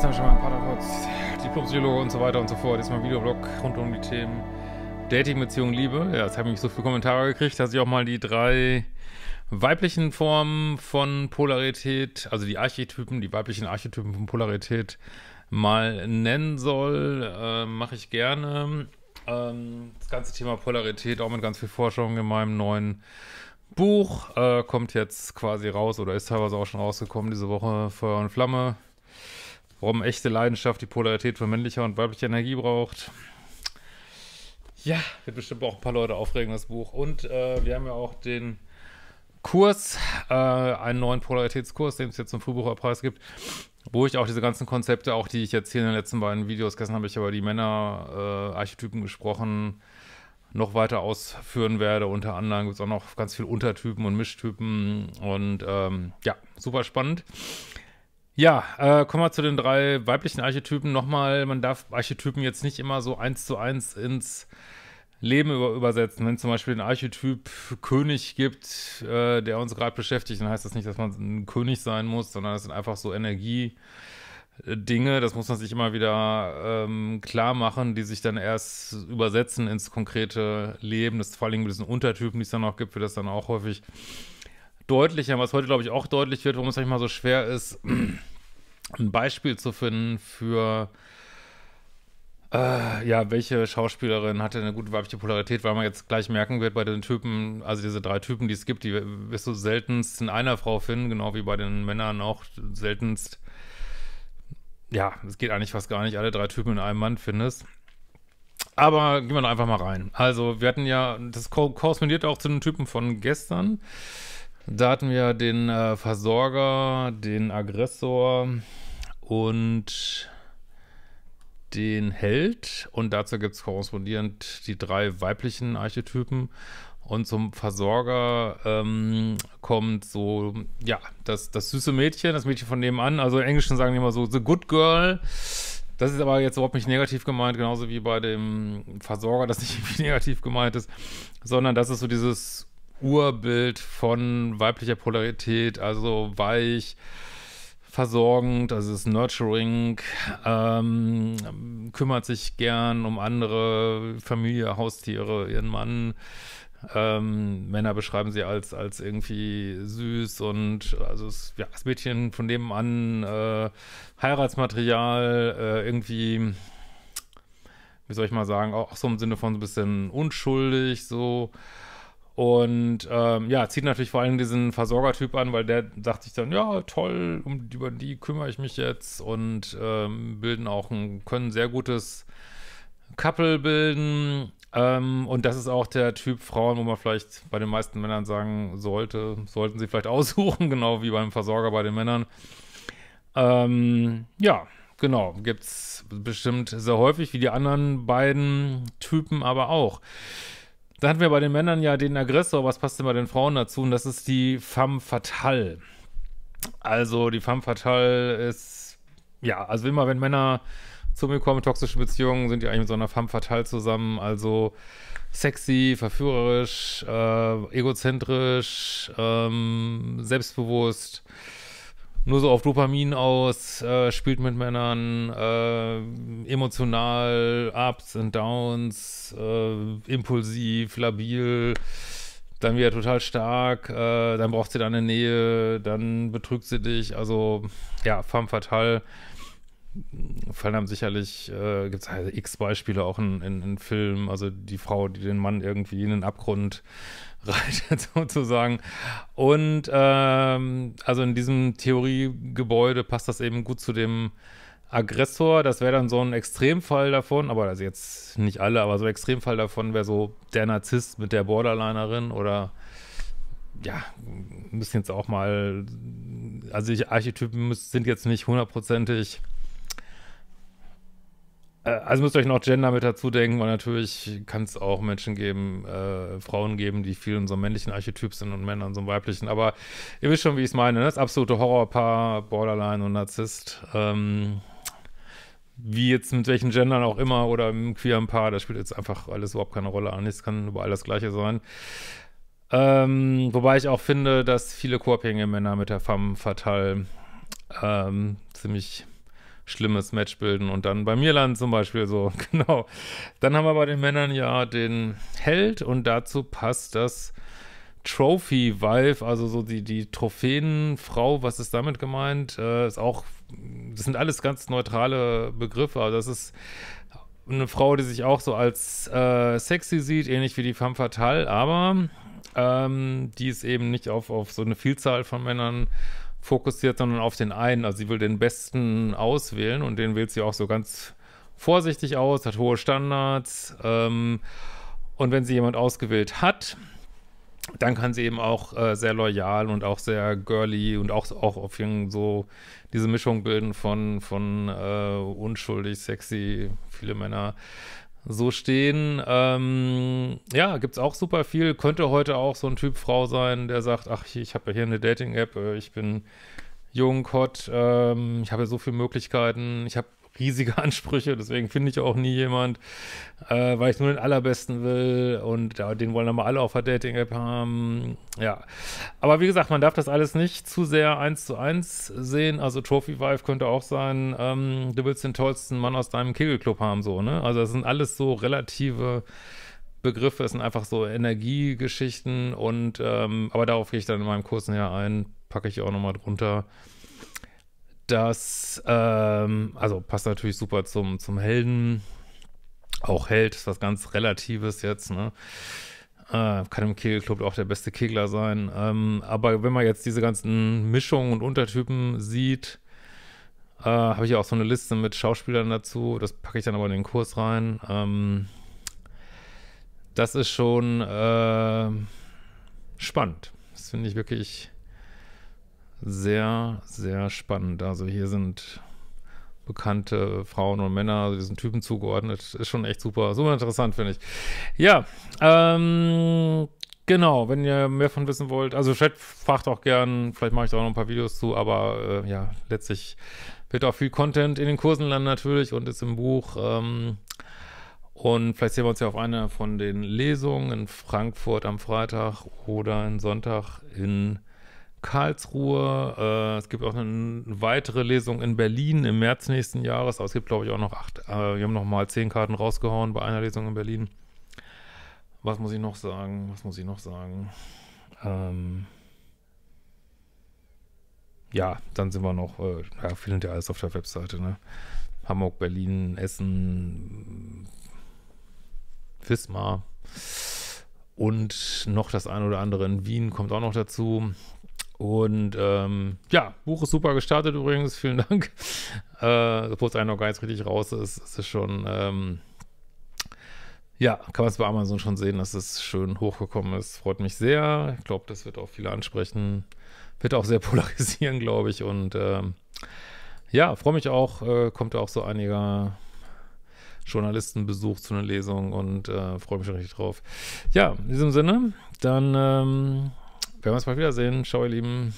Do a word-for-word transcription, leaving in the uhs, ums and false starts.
das habe ich schon mal ein paar Tage Diplompsychologe und so weiter und so fort. Jetzt mal ein Videoblog rund um die Themen Dating, Beziehung, Liebe. Ja, jetzt habe ich so viele Kommentare gekriegt, dass ich auch mal die drei weiblichen Formen von Polarität, also die Archetypen, die weiblichen Archetypen von Polarität mal nennen soll. Äh, mache ich gerne. Ähm, das ganze Thema Polarität, auch mit ganz viel Forschung in meinem neuen Buch, äh, kommt jetzt quasi raus oder ist teilweise auch schon rausgekommen diese Woche, Feuer und Flamme, warum echte Leidenschaft die Polarität von männlicher und weiblicher Energie braucht. Ja, wird bestimmt auch ein paar Leute aufregen, das Buch. Und äh, wir haben ja auch den Kurs, äh, einen neuen Polaritätskurs, den es jetzt zum Frühbucherpreis gibt, wo ich auch diese ganzen Konzepte, auch die ich jetzt hier in den letzten beiden Videos, gestern habe ich über die Männer-Archetypen äh, gesprochen, noch weiter ausführen werde. Unter anderem gibt es auch noch ganz viele Untertypen und Mischtypen und ähm, ja, super spannend. Ja, äh, kommen wir zu den drei weiblichen Archetypen. Nochmal, man darf Archetypen jetzt nicht immer so eins zu eins ins Leben über übersetzen. Wenn es zum Beispiel einen Archetyp König gibt, äh, der uns gerade beschäftigt, dann heißt das nicht, dass man ein König sein muss, sondern es sind einfach so Energie Dinge, das muss man sich immer wieder ähm, klar machen, die sich dann erst übersetzen ins konkrete Leben. Das ist vor allem mit diesen Untertypen, die es dann auch gibt, wird das dann auch häufig deutlicher. Was heute, glaube ich, auch deutlich wird, warum es manchmal so schwer ist, ein Beispiel zu finden für, äh, ja, welche Schauspielerin hatte eine gute weibliche Polarität, weil man jetzt gleich merken wird, bei den Typen, also diese drei Typen, die es gibt, die wirst du seltenst in einer Frau finden, genau wie bei den Männern auch seltenst. Ja, es geht eigentlich fast gar nicht, alle drei Typen in einem Mann findest. Aber gehen wir doch einfach mal rein. Also wir hatten ja, das korrespondiert auch zu den Typen von gestern. Da hatten wir den äh, Versorger, den Aggressor und den Held. Und dazu gibt es korrespondierend die drei weiblichen Archetypen. Und zum Versorger ähm, kommt so, ja, das, das süße Mädchen, das Mädchen von nebenan. Also im Englischen sagen die immer so, the good girl. Das ist aber jetzt überhaupt nicht negativ gemeint, genauso wie bei dem Versorger, das nicht negativ gemeint ist. Sondern das ist so dieses Urbild von weiblicher Polarität, also weich, versorgend, also es ist nurturing, ähm, kümmert sich gern um andere, Familie, Haustiere, ihren Mann. Ähm, Männer beschreiben sie als, als irgendwie süß und also es, ja, das Mädchen von nebenan, äh, Heiratsmaterial, äh, irgendwie, wie soll ich mal sagen, auch so im Sinne von so ein bisschen unschuldig so. Und ähm, ja, zieht natürlich vor allem diesen Versorgertyp an, weil der sagt sich dann, ja toll, um, über die kümmere ich mich jetzt und ähm, bilden auch ein, können ein sehr gutes Couple bilden. Ähm, und das ist auch der Typ Frauen, wo man vielleicht bei den meisten Männern sagen sollte, sollten sie vielleicht aussuchen, genau wie beim Versorger bei den Männern. Ähm, ja, genau, gibt es bestimmt sehr häufig, wie die anderen beiden Typen aber auch. Dann hatten wir bei den Männern ja den Aggressor, was passt denn bei den Frauen dazu? Und das ist die Femme Fatale. Also die Femme Fatale ist, ja, also immer wenn Männer zu mir kommen, toxische Beziehungen, sind die eigentlich mit so einer Femme Fatale zusammen, also sexy, verführerisch, äh, egozentrisch, ähm, selbstbewusst, nur so auf Dopamin aus, äh, spielt mit Männern, äh, emotional, Ups und Downs, äh, impulsiv, labil, dann wieder total stark, äh, dann braucht sie deine Nähe, dann betrügt sie dich, also ja, Femme Fatale. Fallen haben sicherlich, äh, gibt es halt x Beispiele auch in, in, in Filmen, also die Frau, die den Mann irgendwie in den Abgrund reitet sozusagen. Und ähm, also in diesem Theoriegebäude passt das eben gut zu dem Aggressor. Das wäre dann so ein Extremfall davon, aber also jetzt nicht alle, aber so ein Extremfall davon wäre so der Narzisst mit der Borderlinerin oder ja, müssen jetzt auch mal, also die Archetypen sind jetzt nicht hundertprozentig. Also müsst ihr euch noch Gender mit dazu denken, weil natürlich kann es auch Menschen geben, äh, Frauen geben, die viel in so einem männlichen Archetyp sind und Männer in so einem weiblichen. Aber ihr wisst schon, wie ich es meine, ne? Das absolute Horrorpaar, Borderline und Narzisst. Ähm, wie jetzt mit welchen Gendern auch immer oder im queeren Paar, das spielt jetzt einfach alles überhaupt keine Rolle an. Es kann überall das Gleiche sein. Ähm, wobei ich auch finde, dass viele co-abhängige Männer mit der Femme Fatale ähm, ziemlich schlimmes Match bilden und dann bei mir landen zum Beispiel so, genau. Dann haben wir bei den Männern ja den Held und dazu passt das Trophy-Wife, also so die, die Trophäenfrau, was ist damit gemeint? Äh, ist auch, das sind alles ganz neutrale Begriffe, also das ist eine Frau, die sich auch so als äh, sexy sieht, ähnlich wie die Femme Fatale, aber ähm, die ist eben nicht auf, auf so eine Vielzahl von Männern fokussiert, sondern auf den einen, also sie will den Besten auswählen und den wählt sie auch so ganz vorsichtig aus, hat hohe Standards ähm, und wenn sie jemand ausgewählt hat, dann kann sie eben auch äh, sehr loyal und auch sehr girly und auch, auch auf jeden so diese Mischung bilden von, von äh, unschuldig, sexy, viele Männer so stehen. Ähm, ja, gibt's auch super viel. Könnte heute auch so ein Typ Frau sein, der sagt, ach, ich habe ja hier eine Dating-App, ich bin jung, hot, ähm, ich habe ja so viele Möglichkeiten, ich habe riesige Ansprüche, deswegen finde ich auch nie jemand, äh, weil ich nur den Allerbesten will und ja, den wollen dann mal alle auf der Dating-App haben, ja. Aber wie gesagt, man darf das alles nicht zu sehr eins zu eins sehen, also Trophy-Wife könnte auch sein, ähm, du willst den tollsten Mann aus deinem Kegelclub haben, so, ne? Also das sind alles so relative Begriffe, es sind einfach so Energiegeschichten und, ähm, aber darauf gehe ich dann in meinem Kurs näher ein, packe ich auch nochmal drunter. Das, ähm, also passt natürlich super zum, zum Helden. Auch Held ist was ganz Relatives jetzt, ne? Äh, kann im Kegelclub auch der beste Kegler sein. Ähm, aber wenn man jetzt diese ganzen Mischungen und Untertypen sieht, äh, habe ich auch so eine Liste mit Schauspielern dazu. Das packe ich dann aber in den Kurs rein. Ähm, das ist schon äh, spannend. Das finde ich wirklich sehr, sehr spannend. Also hier sind bekannte Frauen und Männer diesen Typen zugeordnet. Ist schon echt super, super interessant, finde ich. Ja, ähm, genau, wenn ihr mehr von wissen wollt, also Chat fragt auch gern, vielleicht mache ich da auch noch ein paar Videos zu, aber äh, ja, letztlich wird auch viel Content in den Kursen landen natürlich und ist im Buch. Ähm, und vielleicht sehen wir uns ja auf einer von den Lesungen in Frankfurt am Freitag oder am Sonntag in Karlsruhe, äh, es gibt auch eine weitere Lesung in Berlin im März nächsten Jahres, aber es gibt glaube ich auch noch acht, äh, wir haben noch mal zehn Karten rausgehauen bei einer Lesung in Berlin. Was muss ich noch sagen, was muss ich noch sagen? Ähm, ja, dann sind wir noch, äh, ja, findet ja alles auf der Webseite, ne? Hamburg, Berlin, Essen, Wismar und noch das ein oder andere in Wien kommt auch noch dazu. Und ähm, ja, Buch ist super gestartet übrigens, vielen Dank. Äh, obwohl es einem noch gar nicht richtig raus ist, ist es schon, ähm, ja, kann man es bei Amazon schon sehen, dass es schön hochgekommen ist. Freut mich sehr. Ich glaube, das wird auch viele ansprechen. Wird auch sehr polarisieren, glaube ich. Und ähm, ja, freue mich auch. Äh, kommt auch so einiger Journalistenbesuch zu einer Lesung und äh, freue mich schon richtig drauf. Ja, in diesem Sinne, dann ähm, werden wir uns mal wiedersehen. Ciao, ihr Lieben.